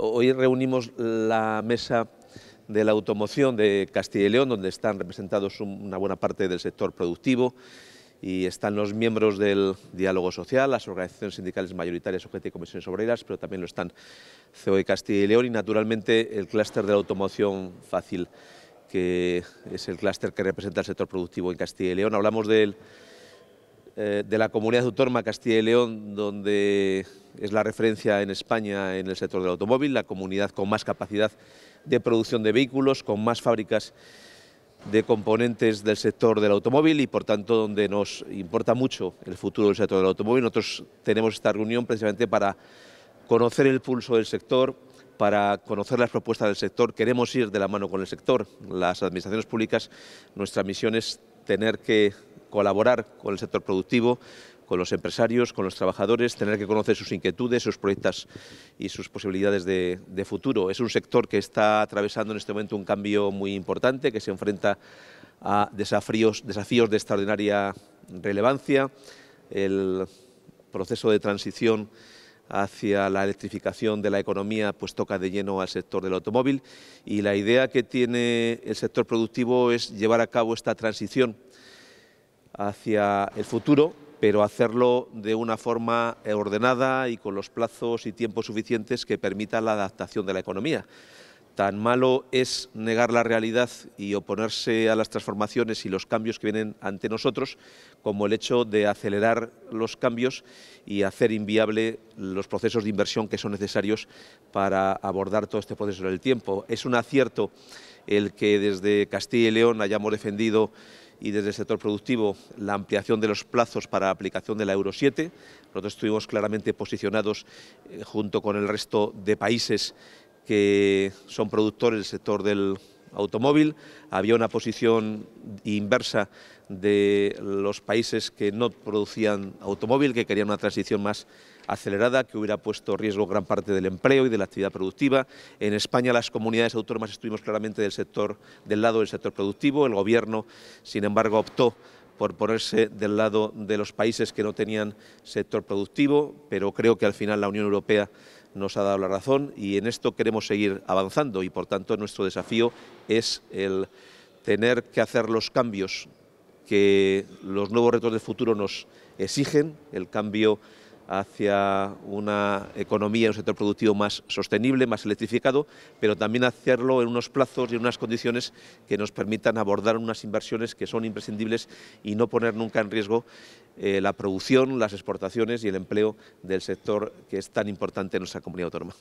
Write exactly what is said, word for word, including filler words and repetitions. Hoy reunimos la Mesa de la Automoción de Castilla y León, donde están representados una buena parte del sector productivo y están los miembros del diálogo social, las organizaciones sindicales mayoritarias, U G T y comisiones obreras, pero también lo están C E O E Castilla y León y, naturalmente, el clúster de la automoción fácil, que es el clúster que representa el sector productivo en Castilla y León. Hablamos del, eh, de la comunidad autónoma Castilla y León, donde es la referencia en España en el sector del automóvil, la comunidad con más capacidad de producción de vehículos, con más fábricas de componentes del sector del automóvil y, por tanto, donde nos importa mucho el futuro del sector del automóvil. Nosotros tenemos esta reunión precisamente para conocer el pulso del sector, para conocer las propuestas del sector. Queremos ir de la mano con el sector. Las administraciones públicas, nuestra misión es tener que colaborar con el sector productivo, con los empresarios, con los trabajadores, tener que conocer sus inquietudes, sus proyectos y sus posibilidades de, de futuro. Es un sector que está atravesando en este momento un cambio muy importante, que se enfrenta a desafíos, desafíos de extraordinaria relevancia. El proceso de transición hacia la electrificación de la economía pues toca de lleno al sector del automóvil, y la idea que tiene el sector productivo es llevar a cabo esta transición hacia el futuro, pero hacerlo de una forma ordenada y con los plazos y tiempos suficientes que permitan la adaptación de la economía. Tan malo es negar la realidad y oponerse a las transformaciones y los cambios que vienen ante nosotros, como el hecho de acelerar los cambios y hacer inviable los procesos de inversión que son necesarios para abordar todo este proceso en el tiempo. Es un acierto el que desde Castilla y León hayamos defendido, y desde el sector productivo, la ampliación de los plazos para la aplicación de la Euro siete. Nosotros estuvimos claramente posicionados eh, junto con el resto de países que son productores del sector del automóvil. Había una posición inversa de los países que no producían automóvil, que querían una transición más acelerada, que hubiera puesto en riesgo gran parte del empleo y de la actividad productiva. En España, las comunidades autónomas estuvimos claramente del sector, del lado del sector productivo. El Gobierno, sin embargo, optó por ponerse del lado de los países que no tenían sector productivo, pero creo que al final la Unión Europea nos ha dado la razón y en esto queremos seguir avanzando, y por tanto nuestro desafío es el tener que hacer los cambios que los nuevos retos del futuro nos exigen, el cambio hacia una economía, un sector productivo más sostenible, más electrificado, pero también hacerlo en unos plazos y en unas condiciones que nos permitan abordar unas inversiones que son imprescindibles y no poner nunca en riesgo eh, la producción, las exportaciones y el empleo del sector que es tan importante en nuestra comunidad autónoma.